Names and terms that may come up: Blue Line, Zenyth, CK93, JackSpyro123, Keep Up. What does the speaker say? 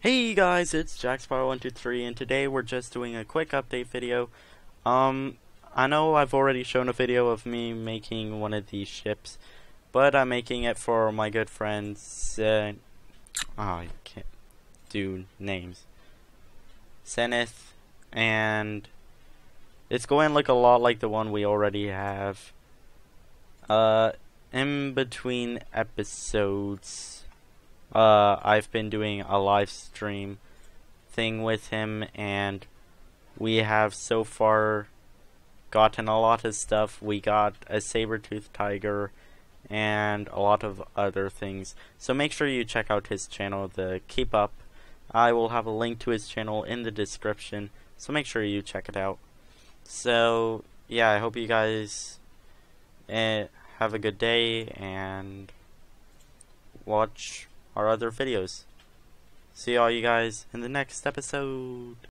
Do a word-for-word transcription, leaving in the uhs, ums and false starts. Hey guys, it's Jack Spyro one two three, and today we're just doing a quick update video. Um, I know I've already shown a video of me making one of these ships, but I'm making it for my good friend Zen... Oh, I can't do names. Zenyth, and it's going to look a lot like the one we already have. Uh, in between episodes... Uh, I've been doing a live stream thing with him, and we have so far gotten a lot of stuff. We got a saber-toothed tiger and a lot of other things. So make sure you check out his channel, the Keep Up. I will have a link to his channel in the description, so make sure you check it out. So, yeah, I hope you guys uh, have a good day and watch our other videos. See all you guys in the next episode.